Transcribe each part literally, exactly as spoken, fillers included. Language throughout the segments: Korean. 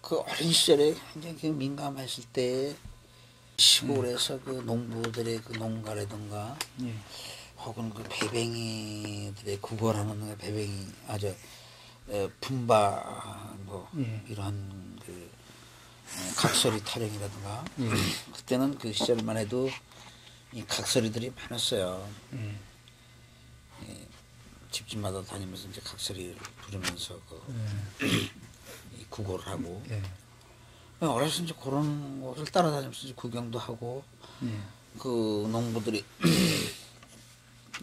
그 어린 시절에 굉장히 민감했을 때 시골에서 음. 그 농부들의 그 농가라든가 예. 혹은 그 배뱅이들의 구걸하는 배뱅이 아주 분바 뭐 예. 이런 그 각설이 타령이라든가 예. 그때는 그 시절만 해도 이 각설이들이 많았어요. 예. 예, 집집마다 다니면서 이제 각설이를 부르면서 그 예. 이 구걸을 하고. 예. 어렸을 때 그런 곳을 따라다니면서 구경도 하고, 예. 그 농부들이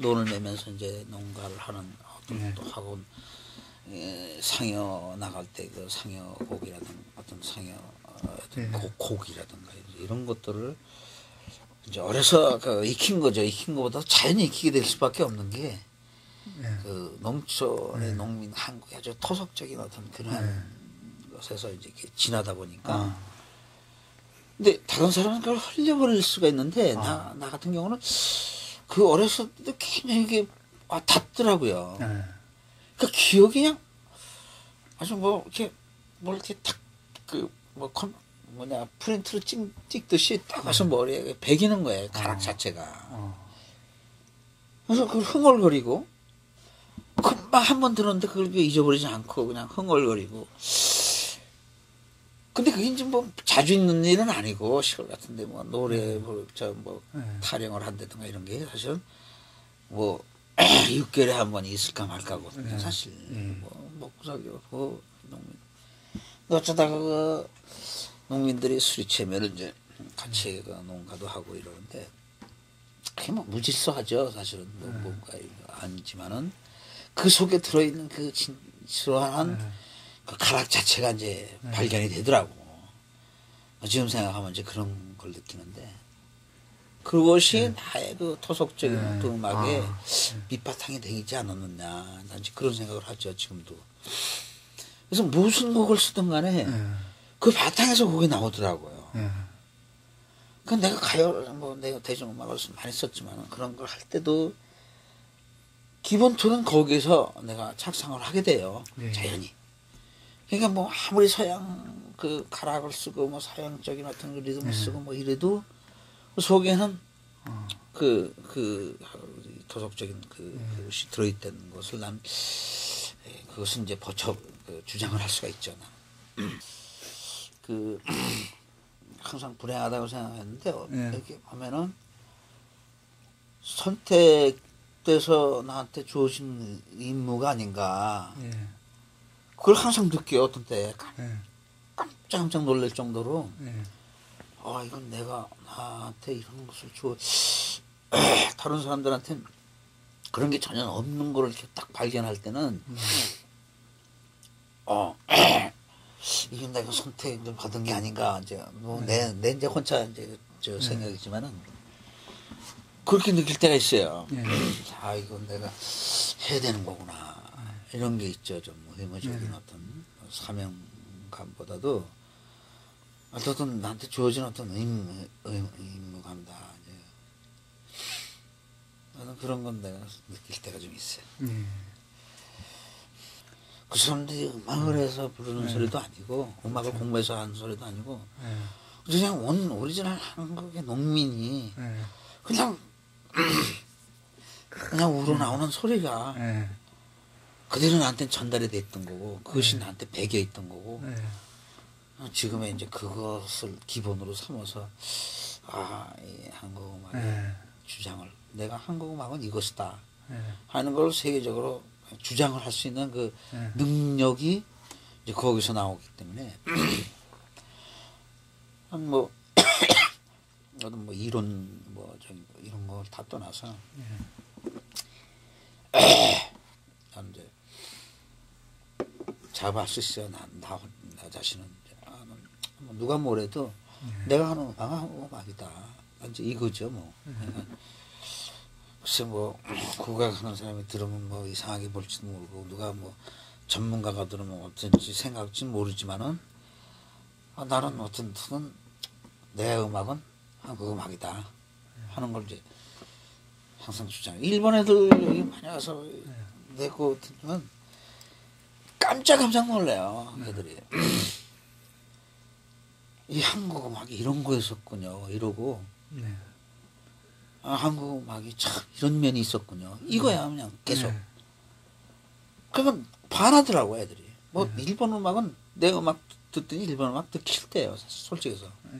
돈을 내면서 이제 농가를 하는 어떤 예. 것도 하고, 예, 상여 나갈 때 그 상여 고기라든가 어떤 상여 어떤 예. 고, 고기라든가 이런 것들을 이제 어려서 그 익힌 거죠. 익힌 것보다 자연히 익히게 될 수밖에 없는 게 그 예. 농촌의 예. 농민 한국의 아주 토속적인 어떤 그런 예. 그래서 이제 이렇게 지나다 보니까 아. 근데 다른 사람은 그걸 흘려버릴 수가 있는데 아. 나, 나 같은 경우는 그 어렸을 때도 굉장히 이게 아, 닿더라고요. 네. 그러니까 기억이 그냥 아주 뭐 이렇게 뭘 이렇게 탁 그 뭐 뭐냐 프린트를 찍, 찍듯이 딱 와서 네. 머리에 베기는 거예요. 가락 아. 자체가. 어. 그래서 그걸 흥얼거리고 금방 한 번 들었는데 그걸 잊어버리지 않고 그냥 흥얼거리고. 근데 그게 이제 뭐 자주 있는 일은 아니고 시골 같은데 뭐 노래 뭐, 저 뭐 네. 타령을 한다든가 이런 게 사실은 뭐 육 개월에 한 번 있을까 말까고 네. 사실 네. 뭐 먹고 살기로 그 농민 어쩌다가 그 농민들이 수리체면을 이제 같이 그 농가도 하고 이러는데 그게 뭐 무질서하죠 사실은 네. 농부가 아니지만은 그 속에 들어있는 그 진솔한 네. 그 가락 자체가 이제 네. 발견이 되더라고. 지금 생각하면 이제 그런 걸 느끼는데 그것이 네. 나의 그 토속적인 네. 그 음악의 아. 밑바탕이 되지 않았느냐. 난 이제 그런 생각을 하죠 지금도. 그래서 무슨 곡을 쓰든 간에 네. 그 바탕에서 곡이 나오더라고요. 네. 그 내가 가요를 뭐 내가 대중음악을 많이 썼지만 그런 걸 할 때도 기본 틀은 거기서 내가 착상을 하게 돼요. 네. 자연히. 그러니까 뭐 아무리 서양 그 가락을 쓰고 뭐 서양적인 어떤 그 리듬을 네. 쓰고 뭐 이래도 속에는 어. 그, 그 도덕적인 그, 네. 그것이 들어있다는 것을 난 그것은 이제 버쳐 그 주장을 할 수가 있잖아. 그 항상 불행하다고 생각했는데 네. 이렇게 보면은 선택돼서 나한테 주어진 임무가 아닌가. 네. 그걸 항상 느껴요. 어떤 때 깜짝 깜짝 놀랄 정도로 네. 아 이건 내가 나한테 이런 것을 주어 다른 사람들한테 그런 게 전혀 없는 걸 이렇게 딱 발견할 때는 네. 어 이건 내가 선택을 받은 게 아닌가 이제 뭐 내 내 네. 이제 혼자 이제 저 생각이지만은 그렇게 느낄 때가 있어요. 네. 아 이건 내가 해야 되는 거구나. 이런 게 있죠. 좀 의무적인 네. 어떤 사명감보다도 어떤 나한테 주어진 어떤 의무, 의무감다. 나는 그런 건 내가 느낄 때가 좀 있어요. 네. 그 사람들이 음악을 해서 부르는 네. 소리도 아니고 음악을 그렇죠. 공부해서 하는 소리도 아니고 네. 그냥 원 오리지널 한국의 농민이 네. 그냥 그냥 우러나오는 네. 소리가 네. 그대로 나한테 전달이 돼 있던 거고 그것이 네. 나한테 배겨 있던 거고 네. 지금의 이제 그것을 기본으로 삼아서 아, 이 한국음악의 네. 주장을 내가 한국음악은 이것이다 네. 하는 걸 세계적으로 주장을 할 수 있는 그 네. 능력이 이제 거기서 나오기 때문에 한 뭐 어떤 뭐 이론 뭐 저기 이런 걸 다 떠나서 네. 이제 잡을 수 있어요. 나, 나, 나 자신은 아, 누가 뭐래도 네. 내가 하는 음악은 음악이다. 이제 이거죠 뭐. 네. 글쎄 뭐 국악하는 사람이 들으면 뭐 이상하게 볼지도 모르고 누가 뭐 전문가가 들으면 어떤지 생각할지 모르지만은 아, 나는 어떤 든 내 음악은 한국 음악이다 네. 하는 걸 이제 항상 주장. 일본 애들 여기 많이 와서. 네. 내거 들으면 깜짝 깜짝 놀래요. 애들이. 이 한국 음악이 이런 거였었군요 이러고 네. 아, 한국 음악이 참 이런 면이 있었군요 이거야 그냥 계속 네. 그러면 반하더라고 애들이 뭐 네. 일본 음악은 내 음악 듣더니 일본 음악 듣기 싫대요 솔직해서 네.